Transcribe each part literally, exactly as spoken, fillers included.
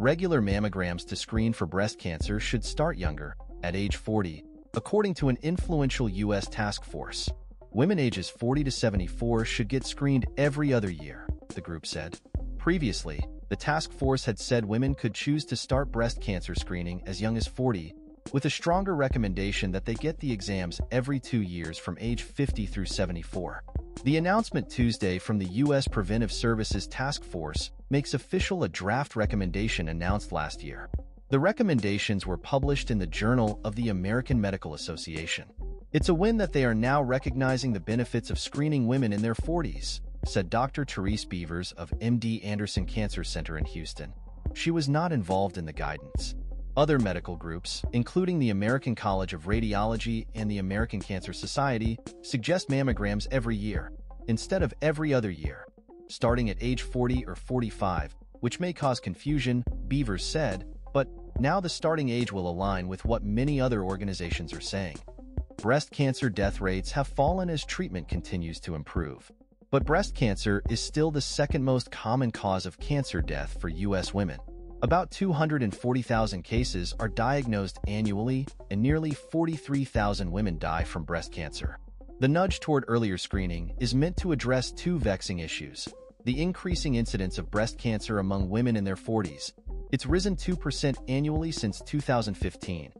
regular mammograms to screen for breast cancer should start younger, at age forty, according to an influential U S task force. Women ages forty to seventy-four should get screened every other year, the group said. Previously, the task force had said women could choose to start breast cancer screening as young as forty, with a stronger recommendation that they get the exams every two years from age fifty through seventy-four. The announcement Tuesday from the U S Preventive Services Task Force makes official a draft recommendation announced last year. The recommendations were published in the Journal of the American Medical Association. It's a win that they are now recognizing the benefits of screening women in their forties, said Doctor Therese Beavers of M D Anderson Cancer Center in Houston. She was not involved in the guidance. Other medical groups, including the American College of Radiology and the American Cancer Society, suggest mammograms every year, instead of every other year, starting at age forty or forty-five, which may cause confusion, Beavers said, but now the starting age will align with what many other organizations are saying. Breast cancer death rates have fallen as treatment continues to improve. But breast cancer is still the second most common cause of cancer death for U S women. About two hundred forty thousand cases are diagnosed annually, and nearly forty-three thousand women die from breast cancer. The nudge toward earlier screening is meant to address two vexing issues: the increasing incidence of breast cancer among women in their forties, it's risen two percent annually since two thousand fifteen,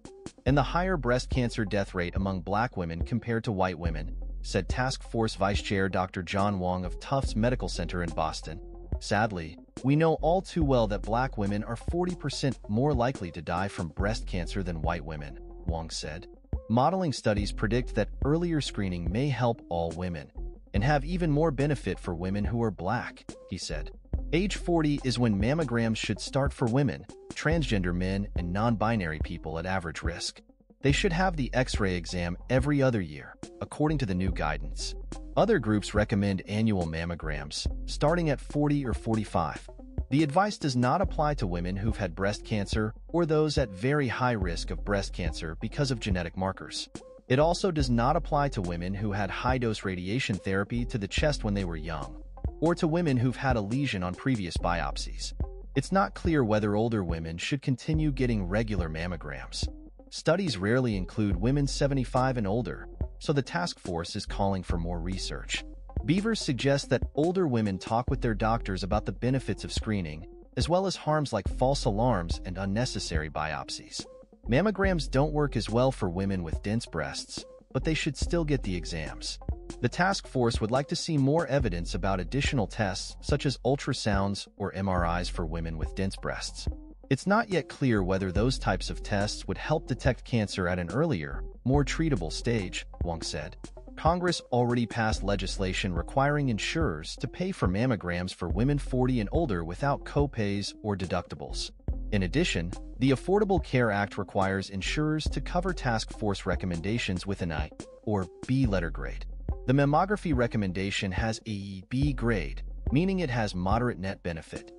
and the higher breast cancer death rate among Black women compared to white women, said Task Force Vice Chair Doctor John Wong of Tufts Medical Center in Boston. Sadly, we know all too well that Black women are forty percent more likely to die from breast cancer than white women, Wong said. Modeling studies predict that earlier screening may help all women, and have even more benefit for women who are Black, he said. Age forty is when mammograms should start for women, transgender men, and non-binary people at average risk. They should have the X-ray exam every other year, according to the new guidance. Other groups recommend annual mammograms, starting at forty or forty-five. The advice does not apply to women who've had breast cancer or those at very high risk of breast cancer because of genetic markers. It also does not apply to women who had high-dose radiation therapy to the chest when they were young, or to women who've had a lesion on previous biopsies. It's not clear whether older women should continue getting regular mammograms. Studies rarely include women seventy-five and older, so the task force is calling for more research. Beavers suggests that older women talk with their doctors about the benefits of screening, as well as harms like false alarms and unnecessary biopsies. Mammograms don't work as well for women with dense breasts, but they should still get the exams. The task force would like to see more evidence about additional tests such as ultrasounds or M R Is for women with dense breasts. It's not yet clear whether those types of tests would help detect cancer at an earlier, more treatable stage, Wong said. Congress already passed legislation requiring insurers to pay for mammograms for women forty and older without co-pays or deductibles. In addition, the Affordable Care Act requires insurers to cover task force recommendations with an I or B letter grade. The mammography recommendation has a B grade, meaning it has moderate net benefit,